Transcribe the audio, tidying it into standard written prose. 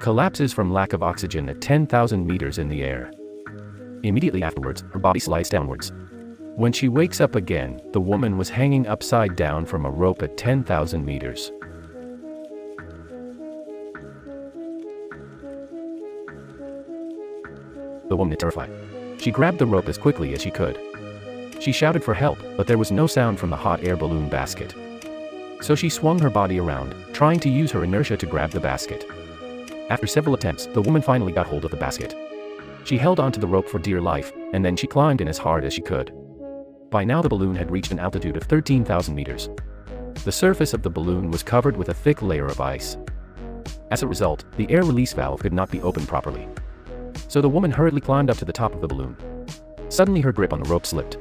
collapses from lack of oxygen at 10,000 meters in the air. Immediately afterwards, her body slides downwards. When she wakes up again, the woman was hanging upside down from a rope at 10,000 meters. The woman is terrified. She grabbed the rope as quickly as she could. She shouted for help, but there was no sound from the hot air balloon basket. So she swung her body around, trying to use her inertia to grab the basket. After several attempts, the woman finally got hold of the basket. She held onto the rope for dear life, and then she climbed in as hard as she could. By now the balloon had reached an altitude of 13,000 meters. The surface of the balloon was covered with a thick layer of ice. As a result, the air release valve could not be opened properly. So the woman hurriedly climbed up to the top of the balloon. Suddenly her grip on the rope slipped.